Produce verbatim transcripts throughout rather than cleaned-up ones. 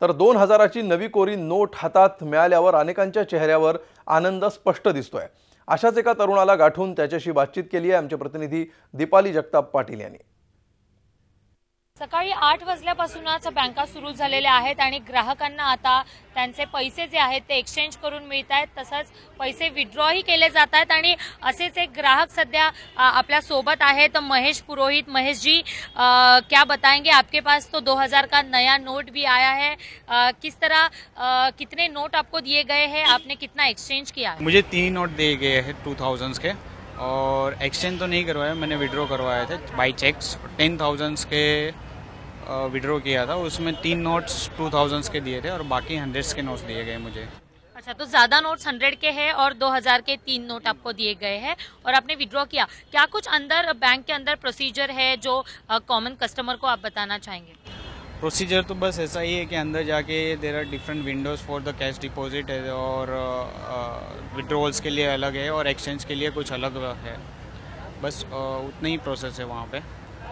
तर दोन हजाराची नवी कोरी नोट हातात मिळाल्यावर अनेकांच्या चेहऱ्यावर आनंद स्पष्ट दिसतोय। अशाच एका तरुणाला गाठून त्याच्याशी बातचीत केली आहे आमचे प्रतिनिधी दीपाली जगताप पाटील यांनी। सकाळी आठ वाजल्यापासूनच बँका सुरू झालेल्या आहेत आणि ग्राहकांना आता त्यांचे पैसे जे आहेत ते एक्सचेंज करून मिळत आहेत, तसंच पैसे विथड्रॉही केले जात आहेत। आणि असेच एक ग्राहक सध्या आपल्या सोबत आहेत, महेश पुरोहित। महेश जी, आ, क्या बताएंगे, आपके पास तो दो हज़ार का नया नोट भी आया है, आ, किस तरह आ, कितने नोट आपको दिए गए हैं, आपने कितना एक्सचेंज किया है? मुझे तीन नोट दिए गए हैं टू थाउजेंड्स के, और एक्सचेंज तो नहीं करवाया, मैंने विड्रॉ करवाया था बाई चेक्स। टेन थाउजेंड्स के विड्रॉ किया था, उसमें तीन नोट्स टू थाउजेंड्स के दिए थे और बाकी हंड्रेड्स के नोट्स दिए गए मुझे। अच्छा, तो ज़्यादा नोट्स हंड्रेड के हैं और दो हज़ार के तीन नोट आपको दिए गए हैं और आपने विड्रॉ किया। क्या कुछ अंदर बैंक के अंदर प्रोसीजर है जो कॉमन कस्टमर को आप बताना चाहेंगे? प्रोसीजर तो बस ऐसा ही है कि अंदर जाके there are different windows for the cash deposit है और विड्रॉल्स के लिए अलग है और एक्सचेंज के लिए कुछ अलग है। बस उतना ही प्रोसेस है वहाँ पे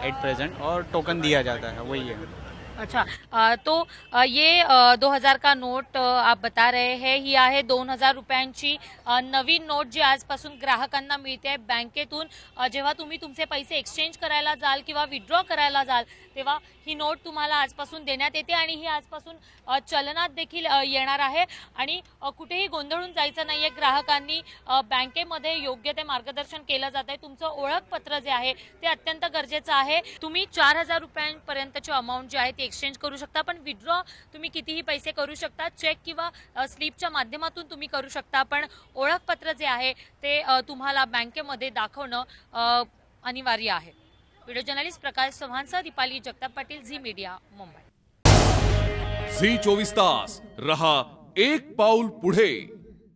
एट प्रेजेंट, और टोकन दिया जाता है, वही है। अच्छा, आ, तो आ, ये आ, दो हज़ार का नोट आ, आप बता रहे हैं ही आहे दोन हजार रुपयांची नवीन नोट जी आजपासून ग्राहकांना मिळते आहे बँकेतून। जेव्हा तुम्ही तुमचे पैसे एक्सचेंज करायला जाल किंवा विथड्रॉ करायला जाल तेव्हा ही नोट तुम्हाला आजपासून देण्यात येते आणि ही आजपासून चलनात देखील येणार आहे। आणि कुठेही गोंधळून जायचं नाहीये, ग्राहकांनी बँकेमध्ये योग्य ते मार्गदर्शन केलं जात आहे। तुमचं ओळखपत्र जे आहे ते अत्यंत गरजेचं आहे। तुम्ही चार हजार रुपयांपर्यंतची अमाऊंट जी आहे एक्सचेंज करू शकता, पण विथड्रॉ तुम्ही कितीही पैसे करू शकता, चेक किंवा स्लिपच्या माध्यमातून तुम्ही करू शकता। पण ओळखपत्र जे आहे ते तुम्हाला बँकेमध्ये दाखवणं अनिवार्य आहे। व्हिडिओ जर्नलिस्ट प्रकाश चव्हाणसह दीपाली जगताप पाटील, झी मीडिया, मुंबई। झी चोवीस तास रहा एक पाऊल पुढे।